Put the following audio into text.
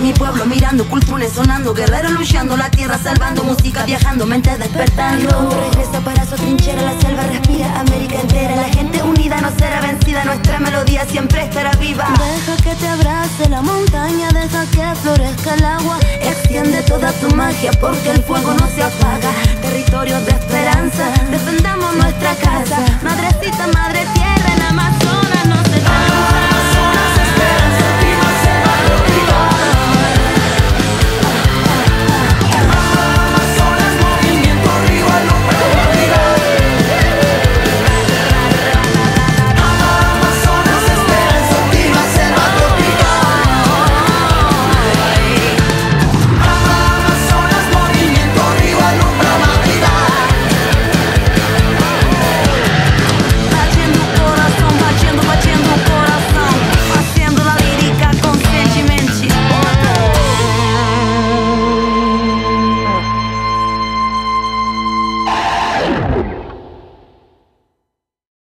Mi pueblo mirando, culturas sonando, guerreros luchando, la tierra salvando, música viajando, mente despertando. Regresa para su trinchera, la selva respira, América entera, la gente unida no será vencida, nuestra melodía siempre estará viva. Deja que te abrace la montaña, deja que florezca el agua, extiende toda tu magia porque el fuego no se apaga. Territorio de esperanza, defendamos nuestra casa, madrecita, madre tierra en Amazonas.